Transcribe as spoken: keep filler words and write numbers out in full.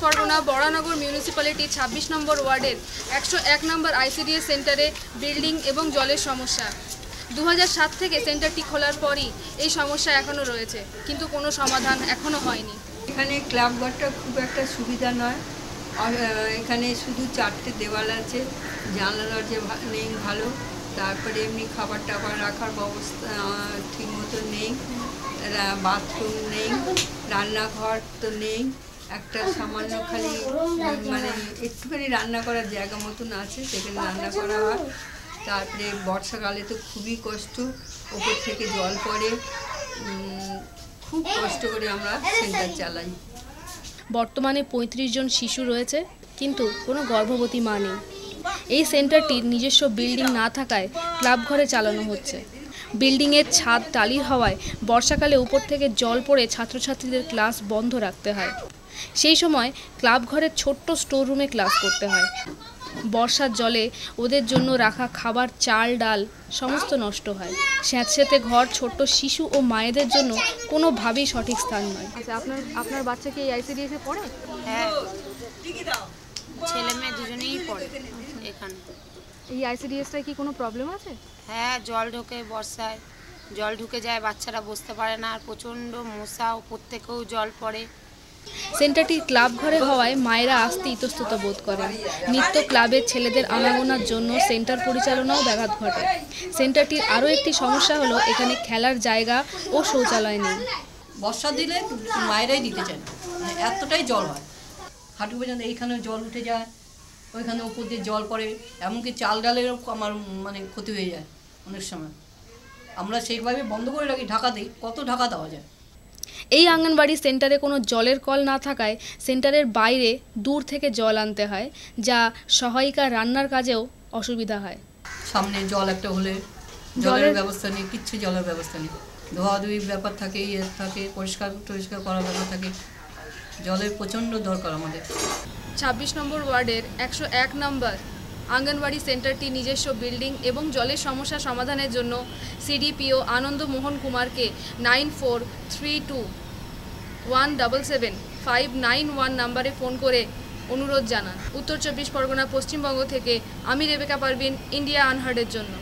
চব্বিশ পরগনা বড়ানগর মিউনিসিপ্যালিটি ছাব্বিশ নম্বর ওয়ার্ডের একশো এক নম্বর আইসিডিএস সেন্টারে বিল্ডিং এবং জলের সমস্যা। দুই হাজার সাত থেকে সেন্টারটি খোলার পরই এই সমস্যা এখনও রয়েছে, কিন্তু কোনো সমাধান এখনও হয়নি। এখানে ক্লাবঘরটা খুব একটা সুবিধা নয়, এখানে শুধু চারটে দেওয়াল আছে, জানলা দরজা নেই ভালো, তারপরে এমনি খাবার টাবার রাখার ব্যবস্থা ঠিক মতো নেই, বাথরুম নেই, রান্নাঘর তো নেই, একটা সামান্য খালি মানে একটুখানি রান্না করার জায়গা মতন আছে, সেখানে রান্না করা হয়। তারপরে বর্ষাকালে তো খুবই কষ্ট, ওপর থেকে জল পড়ে, খুব কষ্ট করে আমরা সেন্টার চালাই। বর্তমানে পঁয়ত্রিশ জন শিশু রয়েছে, কিন্তু কোনো গর্ভবতী মা নেই। এই সেন্টারটির নিজস্ব বিল্ডিং না থাকায় ক্লাব ঘরে চালানো হচ্ছে। বিল্ডিংয়ের ছাদ টালির হওয়ায় বর্ষাকালে উপর থেকে জল পড়ে ছাত্রছাত্রীদের ক্লাস বন্ধ রাখতে হয়। সেই সময় ক্লাব ঘরের ছোট্ট স্টোর রুমে ক্লাস করতে হয়। বর্ষার জলে ওদের জন্য রাখা খাবার, চাল, ডাল সমস্ত নষ্ট হয়। স্যাঁতস্যাঁতে ঘর ছোট্ট শিশু ও মায়েদের জন্য কোনোভাবেই সঠিক স্থান নয়। আচ্ছা, আপনার আপনার বাচ্চা কি আইসিডিএস এ পড়ে? হ্যাঁ, ছেলে মেয়ে দুজনেই পড়ে এখানে। এই আইসিডিএসটায় কি কোনো প্রবলেম আছে? হ্যাঁ, জল ঢোকে, বর্ষায় জল ঢুকে যায়, বাচ্চারা বসতে পারে না, আর প্রচণ্ড মশা, ওপর থেকেও জল পড়ে। সেন্টারটি ক্লাব ঘরে হওয়ায় মায়েরা আসতে ইতস্তত বোধ করেন। নিত্য ক্লাবের ছেলেদের আনাগোনার জন্য সেন্টার পরিচালনাও ব্যাঘাত ঘটে। সেন্টারটির আরও একটি সমস্যা হলো এখানে খেলার জায়গা ও শৌচালয় নেই। বর্ষা দিলে মায়েরাই দিতে চায় না, এতটাই জল হয়, হাঁটু পর্যন্ত এইখানে জল উঠে যায়, ওইখানে উপর দিয়ে জল পড়ে, এমনকি চাল ডালেরও আমার মানে ক্ষতি হয়ে যায় অনেক সময়। আমরা সেইভাবে বন্ধ করে রাখি, ঢাকা দিই, কত ঢাকা দেওয়া যায়। এই আঙ্গনবাড়ি সেন্টারে কোনো জলের কল না থাকায় সেন্টারের বাইরে দূর থেকে জল আনতে হয়, যা সহায়িকা রান্নার কাজেও অসুবিধা হয়। সামনে জল একটা হলে জলের ব্যবস্থা নেই, কিচ্ছু জলের ব্যবস্থা নেই, ধোয়াধুয়ির ব্যাপার থাকে, ইয়ে থাকে, পরিষ্কার টরিষ্কার করার ব্যাপার থাকে, জলের প্রচণ্ড দরকার আমাদের। ছাব্বিশ নম্বর ওয়ার্ডের একশো এক নম্বর আঙ্গনবাড়ি সেন্টারটি নিজস্ব বিল্ডিং এবং জলের সমস্যা সমাধানের জন্য সিডিপিও আনন্দমোহন কুমারকে nine four three two one double seven five nine one নাম্বারে ফোন করে অনুরোধ জানান। উত্তর চব্বিশ পরগনা পশ্চিমবঙ্গ থেকে আমি রেবেকা পারভিন, ইন্ডিয়া আনহার্ডের জন্য।